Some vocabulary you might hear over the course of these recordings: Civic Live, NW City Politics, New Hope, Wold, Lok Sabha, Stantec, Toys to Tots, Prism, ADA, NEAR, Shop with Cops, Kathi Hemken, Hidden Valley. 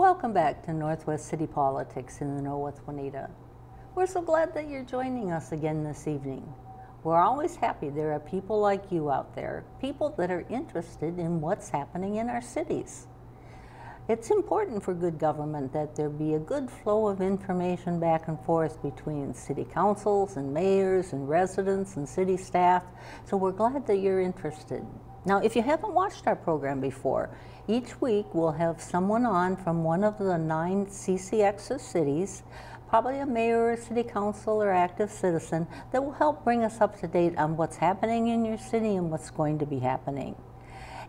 Welcome back to Northwest City Politics in the North Oneida. We're so glad that you're joining us again this evening. We're always happy there are people like you out there, people that are interested in what's happening in our cities. It's important for good government that there be a good flow of information back and forth between city councils and mayors and residents and city staff, so we're glad that you're interested. Now, if you haven't watched our program before, each week we'll have someone on from one of the 9 CCX's cities, probably a mayor, city council, or active citizen that will help bring us up to date on what's happening in your city and what's going to be happening.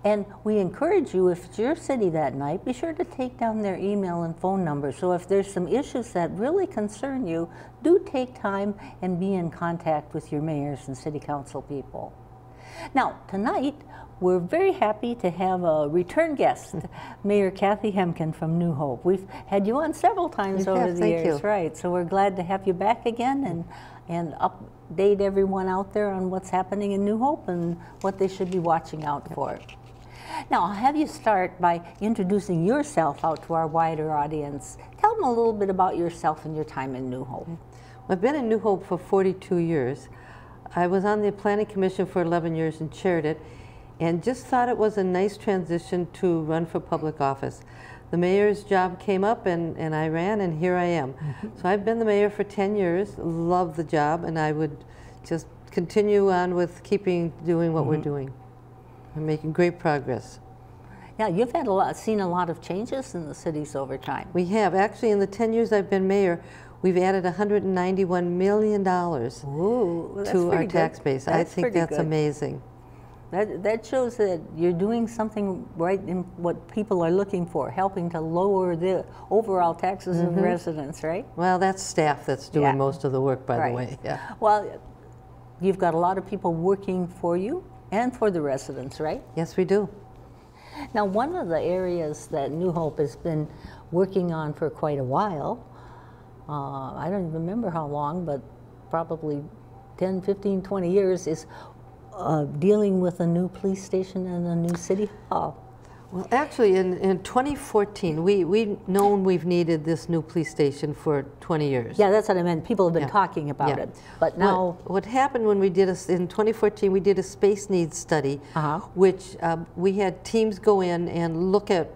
And we encourage you, if it's your city that night, be sure to take down their email and phone number. So if there's some issues that really concern you, do take time and be in contact with your mayors and city council people. Now, tonight, we're very happy to have a return guest, Mayor Kathi Hemken from New Hope. We've had you on several times over the years, right? So we're glad to have you back again and update everyone out there on what's happening in New Hope and what they should be watching out for. Now, I'll have you start by introducing yourself out to our wider audience. Tell them a little bit about yourself and your time in New Hope. I've been in New Hope for 42 years. I was on the Planning Commission for 11 years and chaired it, and just thought it was a nice transition to run for public office. The mayor's job came up and I ran, and here I am. So I've been the mayor for 10 years, love the job, and I would just continue on with doing what we're doing. We're making great progress. Yeah, you've had seen a lot of changes in the cities over time. We have. Actually, in the 10 years I've been mayor, we've added $191 million to our tax base. I think that's amazing. That shows that you're doing something right in what people are looking for, helping to lower the overall taxes of residents, right? Well, that's staff that's doing most of the work, by the way. Yeah. Well, you've got a lot of people working for you and for the residents, right? Yes, we do. Now, one of the areas that New Hope has been working on for quite a while, I don't remember how long, but probably 10, 15, 20 years, is dealing with a new police station and a new city hall. Well, actually, in 2014, we've known we've needed this new police station for 20 years. Yeah, that's what I meant. People have been talking about it. But now... What happened when we did, in 2014, we did a space needs study, which we had teams go in and look at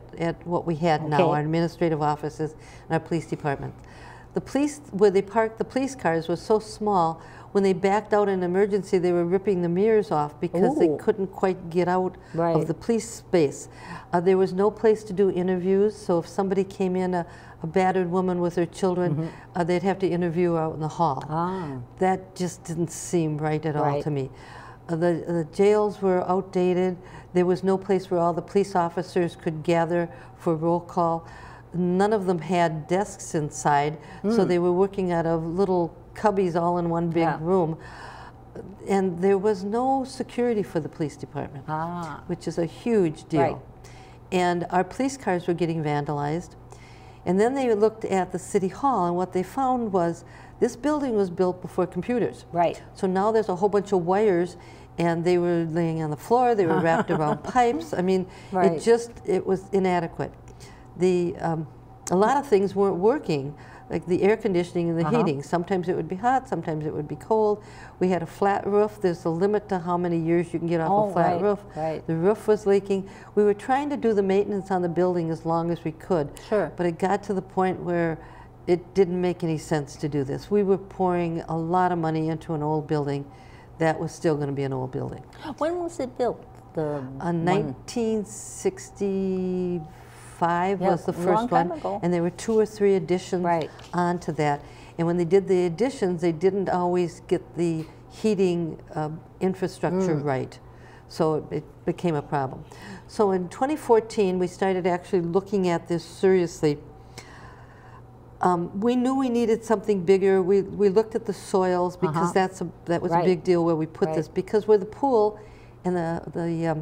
what we had now, our administrative offices and our police department. The police, where they parked the police cars, was so small, when they backed out in an emergency, they were ripping the mirrors off because they couldn't quite get out of the police space. There was no place to do interviews, so if somebody came in, a battered woman with her children, they'd have to interview her out in the hall. That just didn't seem right at all to me. The jails were outdated. There was no place where all the police officers could gather for roll call. None of them had desks inside, so they were working out of little cubbies all in one big room. And there was no security for the police department, which is a huge deal. And our police cars were getting vandalized. And then they looked at the city hall, and what they found was this building was built before computers. So now there's a whole bunch of wires, and they were laying on the floor, they were wrapped around pipes. I mean, it was inadequate. A lot of things weren't working, like the air conditioning and the heating. Sometimes it would be hot, sometimes it would be cold. We had a flat roof. There's a limit to how many years you can get off a flat roof. The roof was leaking. We were trying to do the maintenance on the building as long as we could, but it got to the point where it didn't make any sense to do this. We were pouring a lot of money into an old building that was still going to be an old building. When was it built? The 1960. Five was the first one, and there were 2 or 3 additions onto that. And when they did the additions, they didn't always get the heating infrastructure right, so it became a problem. So in 2014, we started actually looking at this seriously. We knew we needed something bigger. We looked at the soils because that was a big deal where we put this, because where the pool and the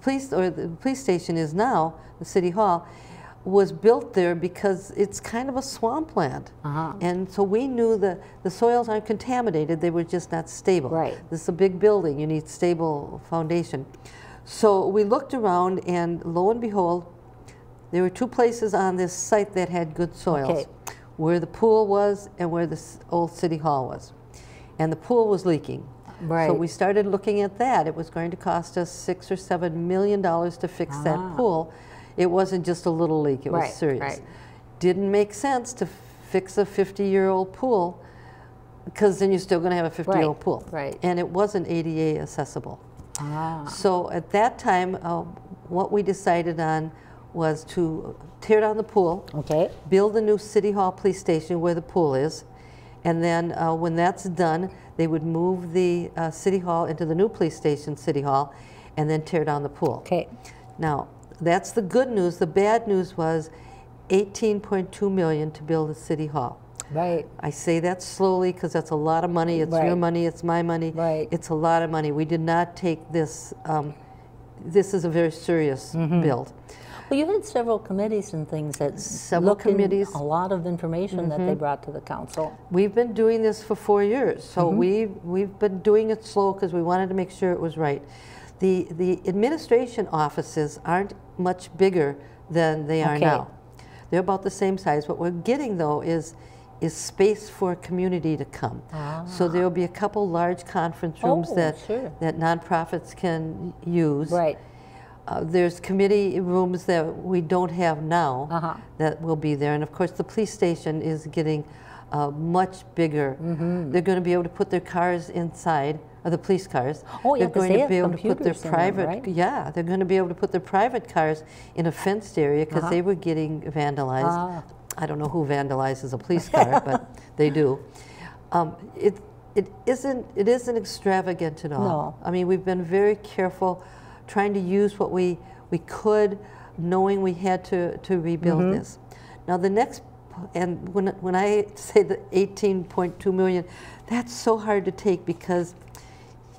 police station is now, the city hall, was built there because it's kind of a swampland. And so we knew that the soils aren't contaminated, they were just not stable. This is a big building, you need stable foundation. So we looked around, and lo and behold, There were two places on this site that had good soils, okay, where the pool was and where the old city hall was. And the pool was leaking. Right. So we started looking at that. It was going to cost us $6 or $7 million to fix that pool. It wasn't just a little leak, it was serious. Right. Didn't make sense to fix a 50-year-old pool, because then you're still gonna have a 50-year-old pool. Right. And it wasn't ADA accessible. So at that time, what we decided on was to tear down the pool, build a new City Hall police station where the pool is, and then when that's done, they would move the City Hall into the new police station, City Hall, and then tear down the pool. Okay. Now, that's the good news. The bad news was $18.2 million to build a City Hall. Right. I say that slowly because that's a lot of money. It's your money, it's my money. Right. It's a lot of money. We did not take this. This is a very serious build. Well, you had several committees and things that looked into a lot of information that they brought to the council. We've been doing this for 4 years, so we've been doing it slow because we wanted to make sure it was right. The administration offices aren't much bigger than they are now. They're about the same size. What we're getting, though, is space for a community to come. So there will be a couple large conference rooms that nonprofits can use. Right. There's committee rooms that we don't have now that will be there. And of course the police station is getting much bigger. They're going to be able to put their cars inside, or the police cars. They're going to be able to put their private, they're going to be able to put their private cars in a fenced area because they were getting vandalized. I don't know who vandalizes a police car, but they do. It isn't extravagant at all. No. I mean, we've been very careful, trying to use what we could, knowing we had to rebuild this. Now the next, and when I say the 18.2 million, that's so hard to take because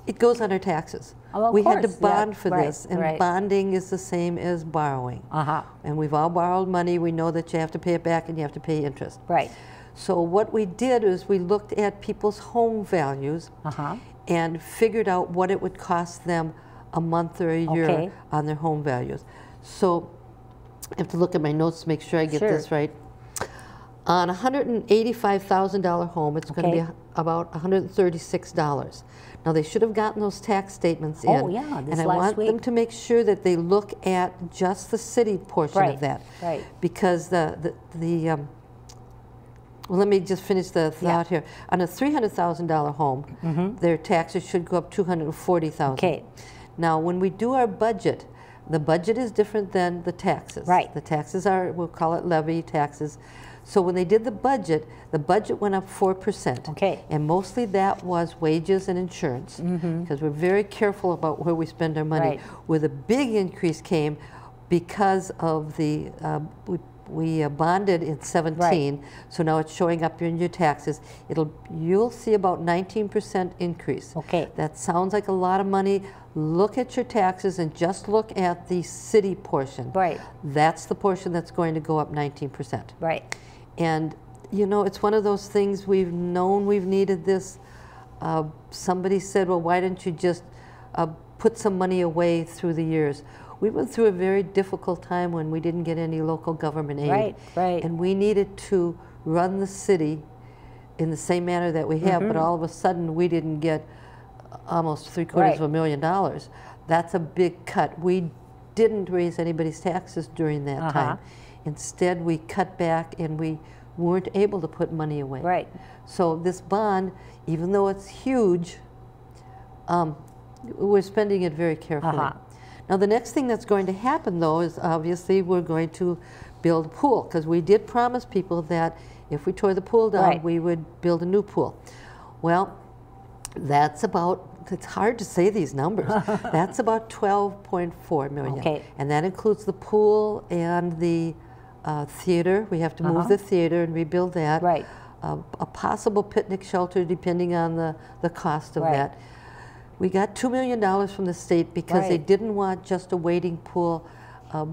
it goes on our taxes. We had to bond for this, and bonding is the same as borrowing. And we've all borrowed money. We know that you have to pay it back and you have to pay interest. Right. So what we did is we looked at people's home values and figured out what it would cost them a month or a year on their home values. So I have to look at my notes to make sure I get this right. On a $185,000 home, it's going to be about $136. Now they should have gotten those tax statements in. And I want them to make sure that they look at just the city portion of that. Right. Because well, let me just finish the thought here. On a $300,000 home, their taxes should go up $240,000. Okay. Now, when we do our budget, the budget is different than the taxes. Right. The taxes are, we'll call it levy taxes. So when they did the budget went up 4%. Okay. And mostly that was wages and insurance, because we're very careful about where we spend our money. Right. Where the big increase came because of the, we bonded in 17, so now it's showing up in your taxes. You'll see about 19% increase. Okay. That sounds like a lot of money. Look at your taxes and just look at the city portion. Right. That's the portion that's going to go up 19%. Right. And you know, it's one of those things, we've known we've needed this. Somebody said, well, why didn't you just put some money away through the years? We went through a very difficult time when we didn't get any local government aid. Right, right. And we needed to run the city in the same manner that we have, but all of a sudden we didn't get almost $750,000. That's a big cut. We didn't raise anybody's taxes during that time. Instead, we cut back and we weren't able to put money away. Right. So this bond, even though it's huge, we're spending it very carefully. Now the next thing that's going to happen, though, is obviously we're going to build a pool, because we did promise people that if we tore the pool down, we would build a new pool. Well, that's about, it's hard to say these numbers, that's about 12.4 million. Okay. And that includes the pool and the theater. We have to move the theater and rebuild that. Right. A possible picnic shelter, depending on the cost of that. We got $2 million from the state because they didn't want just a wading pool.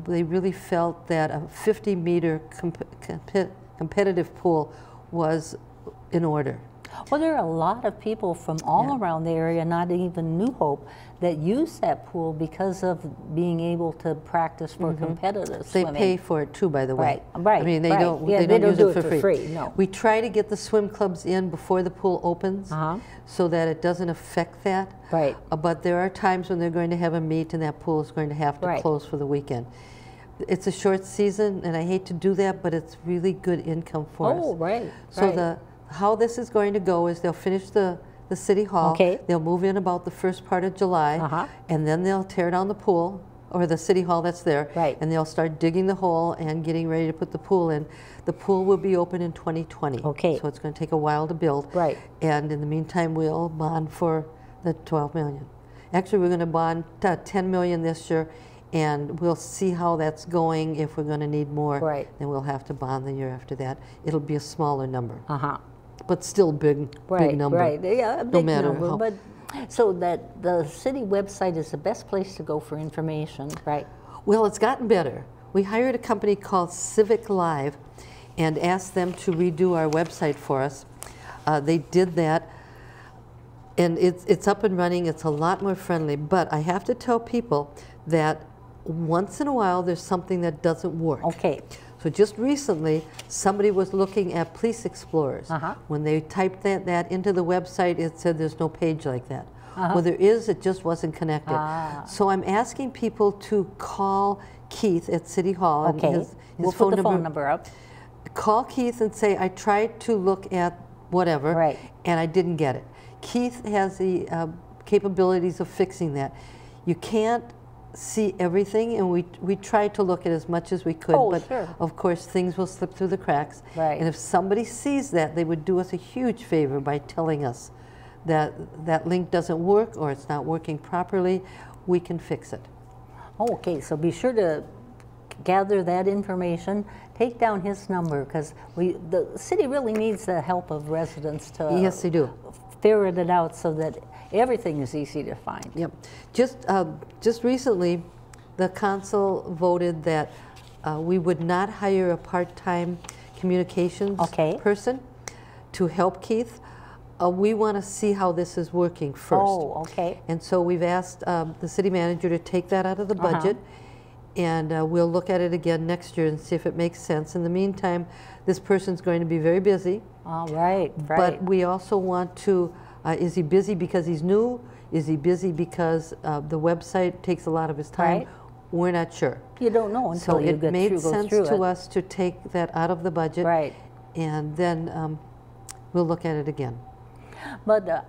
They really felt that a 50-meter competitive pool was in order. Well, there are a lot of people from all around the area, not even New Hope, that use that pool because of being able to practice for competitive swimming. They pay for it too, by the way. Right, right. I mean, they don't. Yeah, they don't do it for free. No. We try to get the swim clubs in before the pool opens, so that it doesn't affect that. Right. But there are times when they're going to have a meet, and that pool is going to have to close for the weekend. It's a short season, and I hate to do that, but it's really good income for us. Oh, right. So how this is going to go is they'll finish the city hall, they'll move in about the first part of July, and then they'll tear down the pool, or the city hall that's there, and they'll start digging the hole and getting ready to put the pool in. The pool will be open in 2020, so it's going to take a while to build. Right. And in the meantime, we'll bond for the $12 million. Actually, we're going to bond $10 million this year, and we'll see how that's going. If we're going to need more, then we'll have to bond the year after that. It'll be a smaller number. But still big, big number. Right, yeah, a big number. But so that the city website is the best place to go for information, right? Well, it's gotten better. We hired a company called Civic Live and asked them to redo our website for us. They did that, and it's up and running. It's a lot more friendly, but I have to tell people that once in a while there's something that doesn't work. So just recently, somebody was looking at police explorers. When they typed that into the website, it said there's no page like that. Well, there is, it just wasn't connected. So I'm asking people to call Keith at City Hall. And his phone number. We'll put the phone number up. Call Keith and say, I tried to look at whatever, and I didn't get it. Keith has the capabilities of fixing that. You can't see everything, and we tried to look at as much as we could, but of course things will slip through the cracks, and if somebody sees that, they would do us a huge favor by telling us that that link doesn't work or it's not working properly. We can fix it. So be sure to gather that information, take down his number, because the city really needs the help of residents to they do ferret it out so that everything is easy to find. Just recently, the council voted that we would not hire a part-time communications person to help Keith. We want to see how this is working first. And so we've asked the city manager to take that out of the budget, and we'll look at it again next year and see if it makes sense. In the meantime, this person's going to be very busy. But we also want to. Is he busy because he's new? Is he busy because the website takes a lot of his time? We're not sure. You don't know until you get through. So it made sense to us to take that out of the budget, and then we'll look at it again. But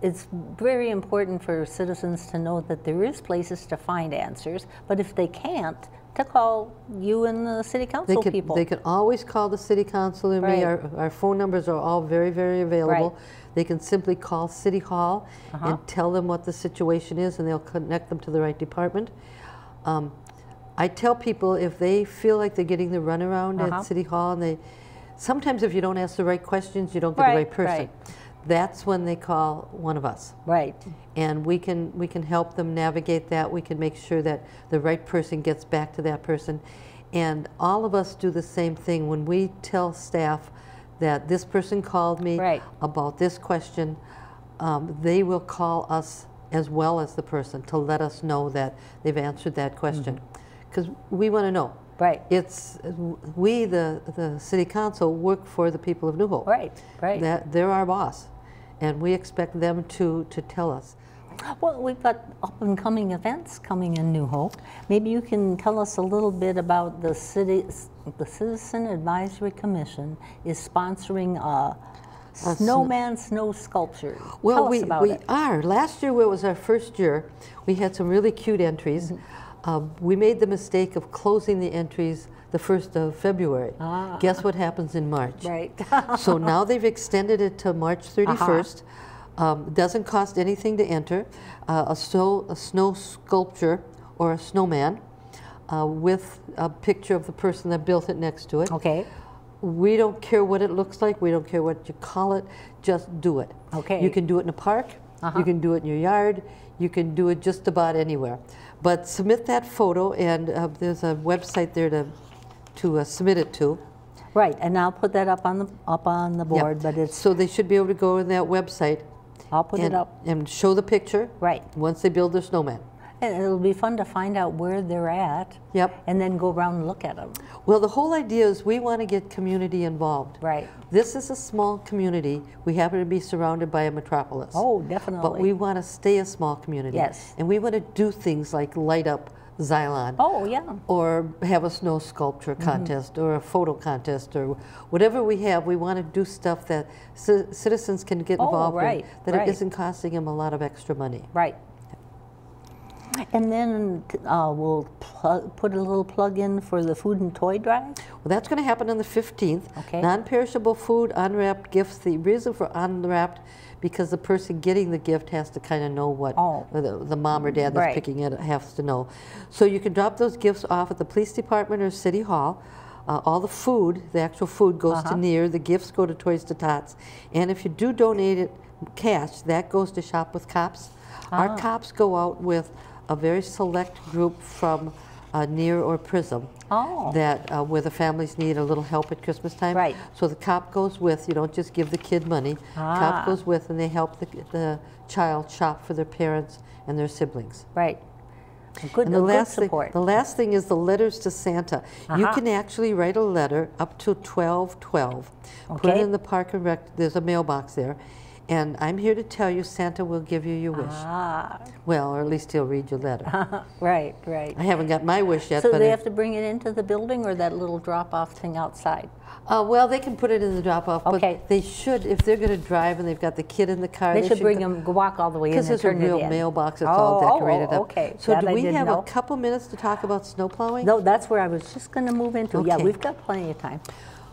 it's very important for citizens to know that there is places to find answers, but if they can't, to call you and the city council people. They can always call the city council and me. Our phone numbers are all very, very available. They can simply call City Hall and tell them what the situation is, and they'll connect them to the right department. I tell people, if they feel like they're getting the runaround at City Hall, and sometimes if you don't ask the right questions, you don't get the right person. That's when they call one of us. And we can help them navigate that. We can make sure that the right person gets back to that person. And all of us do the same thing. When we tell staff that this person called me about this question, they will call us as well as the person to let us know that they've answered that question. Because we want to know. It's we, the city council, work for the people of New Hope. They're our boss, and we expect them to tell us. Well, we've got up-and-coming events coming in New Hope. Maybe you can tell us a little bit about the Citizen Advisory Commission is sponsoring a snowman snow sculpture. Well, tell us about it. Last year was our first year. We had some really cute entries. We made the mistake of closing the entries the 1st of February. Guess what happens in March? So now they've extended it to March 31st. Doesn't cost anything to enter. A snow sculpture or a snowman with a picture of the person that built it next to it. We don't care what it looks like. We don't care what you call it. Just do it. You can do it in a park. You can do it in your yard. You can do it just about anywhere. But submit that photo, and there's a website there to submit it to. Right, and I'll put that up on the board, yeah. But it's so they should be able to go on that website. I'll put it up and show the picture. Right. Once they build their snowman. And it'll be fun to find out where they're at. Yep. And then go around and look at them. Well, the whole idea is we want to get community involved. Right. This is a small community. We happen to be surrounded by a metropolis. Oh, definitely. But we want to stay a small community. Yes. And we want to do things like light up Xylon. Oh, yeah. Or have a snow sculpture contest, mm-hmm. or a photo contest, or whatever we have. We want to do stuff that citizens can get involved right. in, that right. it isn't costing them a lot of extra money. Right. And then we'll put a little plug in for the food and toy drive? Well, that's going to happen on the 15th. Okay. Non-perishable food, unwrapped gifts. The reason for unwrapped, because the person getting the gift has to kind of know what, the mom or dad that's right. picking it has to know. So you can drop those gifts off at the police department or city hall. All the food, the actual food, goes to NEAR. The gifts go to Toys to Tots. And if you do donate it cash, that goes to Shop with Cops. Our cops go out with a very select group from NEAR or Prism that where the families need a little help at Christmas time. Right. So the cop goes with, you don't just give the kid money. Cop goes with and they help the child shop for their parents and their siblings. Right. Good, and the last thing is the letters to Santa. You can actually write a letter up to 12/12. Okay. Put it in the park and rec, there's a mailbox there. And I'm here to tell you, Santa will give you your wish. Well, or at least he'll read your letter. Right, right. I haven't got my wish yet. So they have to bring it into the building or that little drop-off thing outside? Well, they can put it in the drop-off, but they should, if they're going to drive and they've got the kid in the car, they should bring them, walk all the way in and turn it in. Because it's a real mailbox, it's all decorated up. Okay. So do we have a couple minutes to talk about snow plowing? No, that's where I was just going to move into. Okay. Yeah, we've got plenty of time.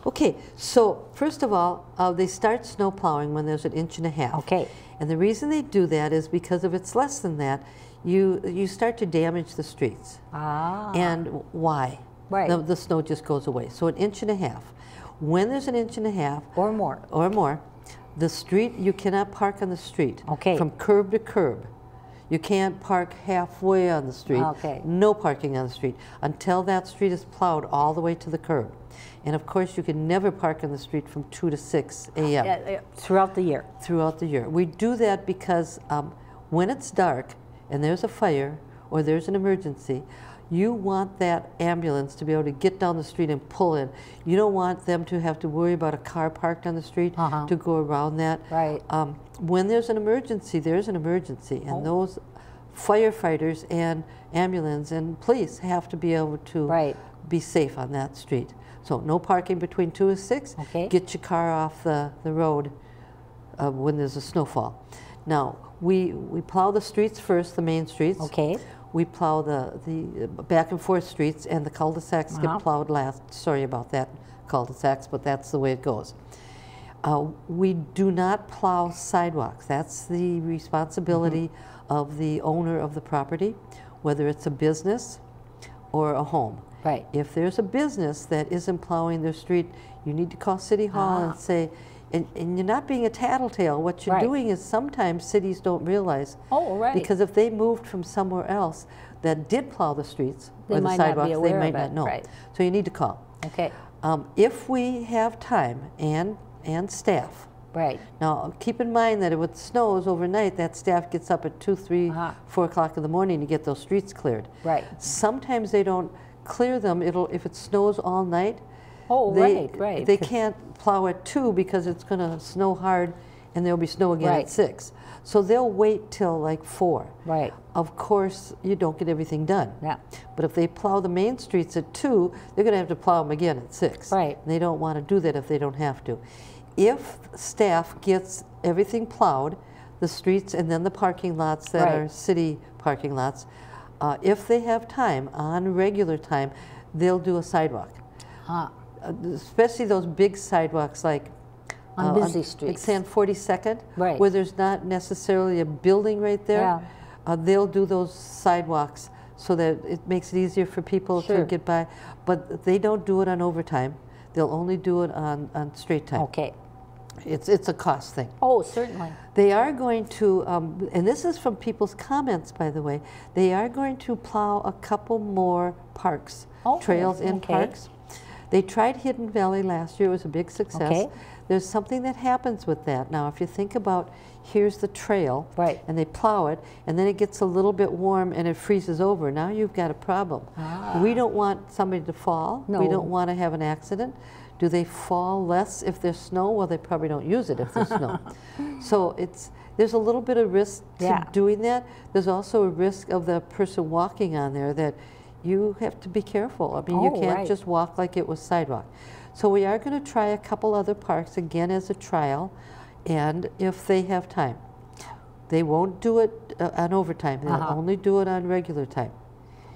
Okay, so first of all, they start snow plowing when there's 1.5 inches. Okay. And the reason they do that is because if it's less than that, you start to damage the streets. And why? Right. The snow just goes away. So 1.5 inches. When there's 1.5 inches. Or more. Or more. The street, you cannot park on the street. Okay. From curb to curb. You can't park halfway on the street. Okay. No parking on the street until that street is plowed all the way to the curb. And of course, you can never park on the street from 2 to 6 a.m. Throughout the year. Throughout the year. We do that because when it's dark and there's a fire or there's an emergency, you want that ambulance to be able to get down the street and pull in. You don't want them to have to worry about a car parked on the street to go around that. Right. When there's an emergency, there's an emergency. And those firefighters and ambulance and police have to be able to be safe on that street. So no parking between 2 and 6. Okay. Get your car off the road when there's a snowfall. Now, we plow the streets first, the main streets. Okay. We plow the back and forth streets, and the cul-de-sacs get plowed last. Sorry about that, cul-de-sacs, but that's the way it goes. We do not plow sidewalks. That's the responsibility of the owner of the property, whether it's a business or a home. Right. If there's a business that isn't plowing their street, you need to call City Hall and say, and you're not being a tattletale. What you're doing is sometimes cities don't realize. Because if they moved from somewhere else that did plow the streets or the sidewalks, they might not know. Right. So you need to call. Okay. If we have time and staff. Right. Now, keep in mind that if it snows overnight, that staff gets up at 2, 3, 4 o'clock in the morning to get those streets cleared. Right. Sometimes they don't clear them. If it snows all night, they can't plow at 2 because it's going to snow hard and there'll be snow again at 6. So they'll wait till like 4. Right. Of course, you don't get everything done. Yeah. But if they plow the main streets at 2, they're going to have to plow them again at 6. Right. And they don't want to do that if they don't have to. If staff gets everything plowed, the streets and then the parking lots that are city parking lots, if they have time, on regular time, they'll do a sidewalk. Especially those big sidewalks like on busy streets. Like 42nd, where there's not necessarily a building right there. Yeah. They'll do those sidewalks so that it makes it easier for people to get by. But they don't do it on overtime. They'll only do it on straight time. Okay. It's a cost thing. Oh, certainly. They are going to, and this is from people's comments, by the way, they are going to plow a couple more parks, trails and parks. They tried Hidden Valley last year. It was a big success. Okay. There's something that happens with that. Now, if you think about, here's the trail, right, and they plow it, and then it gets a little bit warm and it freezes over. Now you've got a problem. Ah. We don't want somebody to fall. No. We don't want to have an accident. Do they fall less if there's snow? Well, they probably don't use it if there's snow. So there's a little bit of risk to doing that. There's also a risk of the person walking on there that you have to be careful. I mean, you can't just walk like it was sidewalk. So we are going to try a couple other parks again as a trial, and if they have time. They won't do it on overtime. They'll only do it on regular time.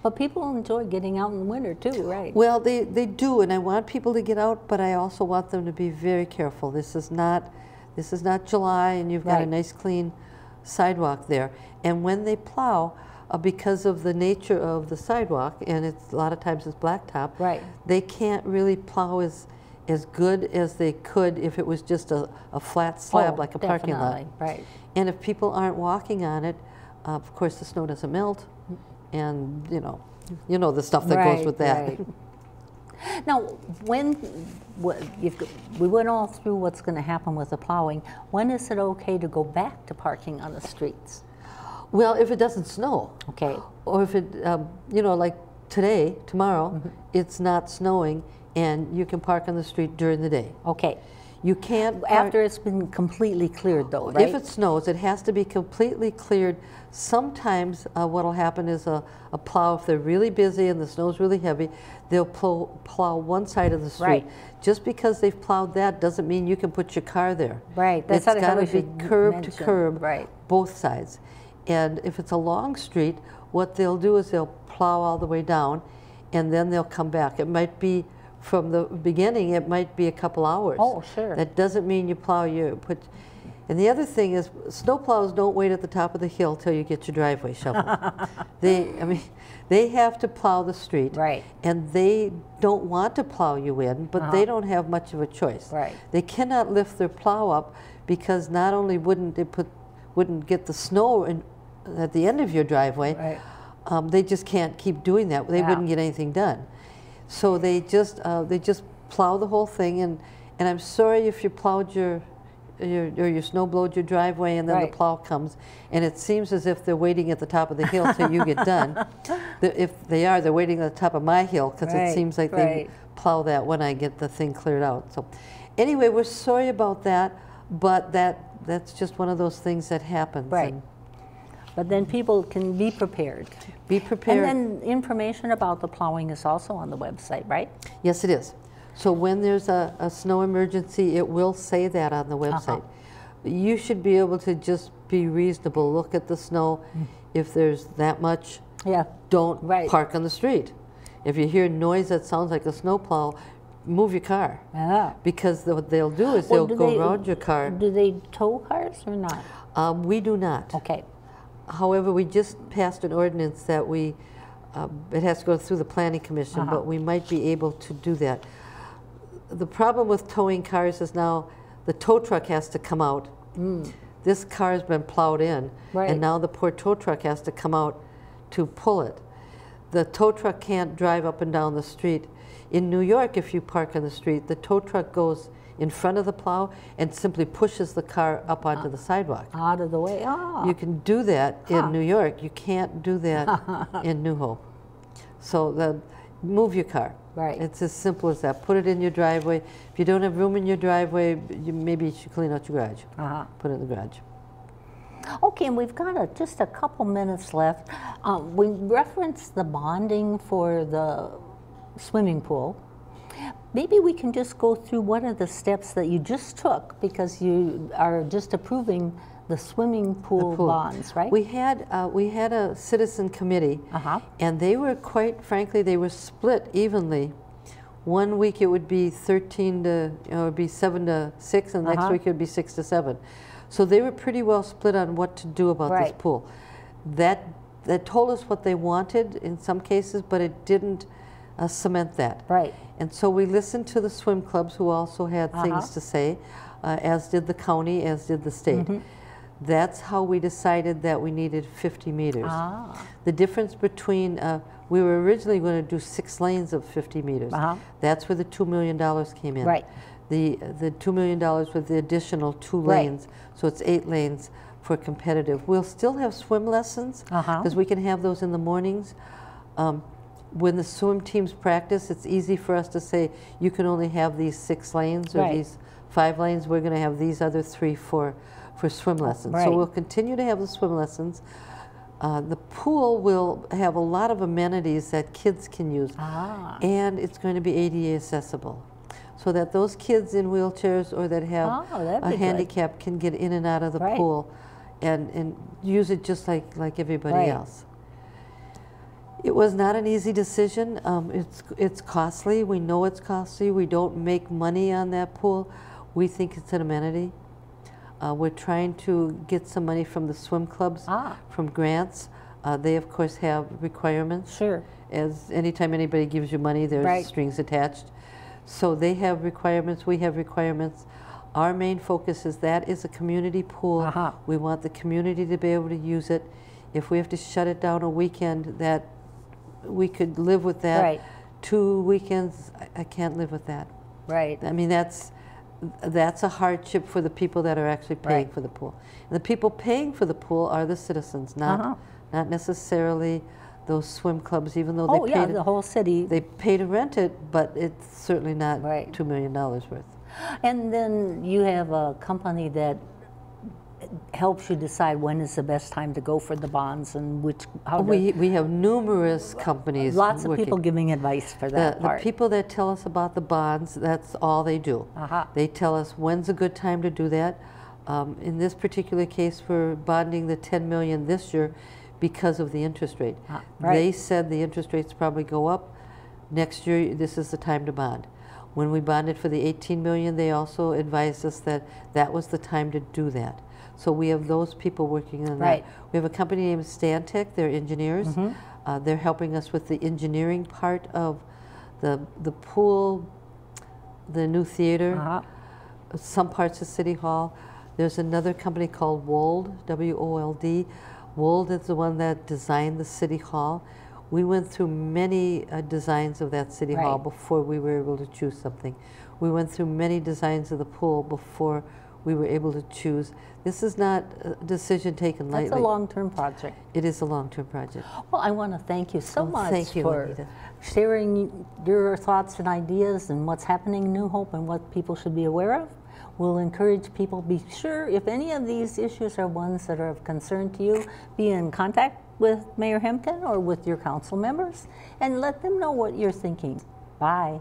But people enjoy getting out in the winter too, right? Well, they do, and I want people to get out, but I also want them to be very careful. This is not July, and you've got a nice clean sidewalk there. And when they plow, because of the nature of the sidewalk, and it's a lot of times it's blacktop, they can't really plow as good as they could if it was just a flat slab like a parking lot. Right. And if people aren't walking on it, of course the snow doesn't melt. And you know the stuff that goes with that. Right. Now, when we went all through what's going to happen with the plowing, when is it okay to go back to parking on the streets? Well, if it doesn't snow, or if it, like today, tomorrow, it's not snowing, and you can park on the street during the day. Okay. You can't after it's been completely cleared, though, right? If it snows, it has to be completely cleared. Sometimes what will happen is a plow, if they're really busy and the snow's really heavy, they'll plow one side of the street. Right. Just because they've plowed that doesn't mean you can put your car there. Right. That's it's got to be curb to curb, both sides. And if it's a long street, what they'll do is they'll plow all the way down, and then they'll come back. It might be from the beginning, it might be a couple hours. Oh, sure. That doesn't mean you plow and the other thing is, snow plows don't wait at the top of the hill till you get your driveway shoveled. They have to plow the street. Right. And they don't want to plow you in, but they don't have much of a choice. Right. They cannot lift their plow up, because not only wouldn't get the snow at the end of your driveway, they just can't keep doing that. They wouldn't get anything done. So they just plow the whole thing, and I'm sorry if you plowed your snow blowed your driveway, and then the plow comes, and it seems as if they're waiting at the top of the hill till you get done. If they are, they're waiting at the top of my hill, because it seems like they plow that when I get the thing cleared out. So anyway, we're sorry about that, but that's just one of those things that happens. Right. But then people can be prepared. Be prepared. And then information about the plowing is also on the website, right? Yes, it is. So when there's a snow emergency, it will say that on the website. You should be able to just be reasonable. Look at the snow. If there's that much, don't park on the street. If you hear noise that sounds like a snowplow, move your car. Because what they'll do is they'll go around your car. Do they tow cars or not? We do not. Okay. However, we just passed an ordinance that it has to go through the Planning Commission, but we might be able to do that. The problem with towing cars is now the tow truck has to come out. This car has been plowed in, and now the poor tow truck has to come out to pull it. The tow truck can't drive up and down the street. In New York, if you park on the street, the tow truck goes in front of the plow and simply pushes the car up onto the sidewalk. Out of the way. You can do that in New York. You can't do that in New Hope. So move your car. Right. It's as simple as that. Put it in your driveway. If you don't have room in your driveway, maybe you should clean out your garage. Put it in the garage. Okay, and we've got just a couple minutes left. We referenced the bonding for the swimming pool. Maybe we can just go through what are the steps that you just took, because you are just approving the swimming pool bonds, right? We had a citizen committee, and they were, quite frankly, they were split evenly. One week it would be 7 to 6, and the next week it would be 6 to 7. So they were pretty well split on what to do about this pool. That told us what they wanted in some cases, but it didn't cement that. Right. And so we listened to the swim clubs, who also had things to say, as did the county, as did the state. That's how we decided that we needed 50 meters. The difference between We were originally going to do 6 lanes of 50 meters. Uh-huh. That's where the $2 million came in. Right. The $2 million with the additional 2 lanes, right. So it's 8 lanes for competitive. We'll still have swim lessons, because we can have those in the mornings. When the swim teams practice, it's easy for us to say, you can only have these 6 lanes or these 5 lanes. We're going to have these other 3 for swim lessons. Right. So we'll continue to have the swim lessons. The pool will have a lot of amenities that kids can use, and it's going to be ADA accessible, so that those kids in wheelchairs or that have a handicap can get in and out of the pool and use it just like everybody else. It was not an easy decision. It's costly. We know it's costly. We don't make money on that pool. We think it's an amenity. We're trying to get some money from the swim clubs, from grants. They, of course, have requirements. Sure. As anytime anybody gives you money, there's strings attached. So they have requirements. We have requirements. Our main focus is that is a community pool. We want the community to be able to use it. If we have to shut it down a weekend, that we could live with that. 2 weekends, I can't live with that. Right. I mean, that's a hardship for the people that are actually paying for the pool. And the people paying for the pool are the citizens, not necessarily those swim clubs, even though they paid the whole city. They pay to rent it, but it's certainly not $2 million worth. And then you have a company that helps you decide when is the best time to go for the bonds and which. How we have numerous companies. Lots of people giving advice for that. The people that tell us about the bonds, that's all they do. They tell us when's a good time to do that. In this particular case, we're bonding the $10 million this year because of the interest rate. They said the interest rates probably go up next year. This is the time to bond. When we bonded for the $18 million, they also advised us that that was the time to do that. So we have those people working on that. We have a company named Stantec. They're engineers. They're helping us with the engineering part of the pool, the new theater, some parts of City Hall. There's another company called Wold, W-O-L-D. Wold is the one that designed the City Hall. We went through many designs of that City Hall before we were able to choose something. We went through many designs of the pool before we were able to choose. This is not a decision taken lightly. It's a long-term project. It is a long-term project. Well, I want to thank you so much for sharing your thoughts and ideas and what's happening in New Hope and what people should be aware of. We'll encourage people, be sure if any of these issues are ones that are of concern to you, be in contact with Mayor Hemken or with your council members and let them know what you're thinking. Bye.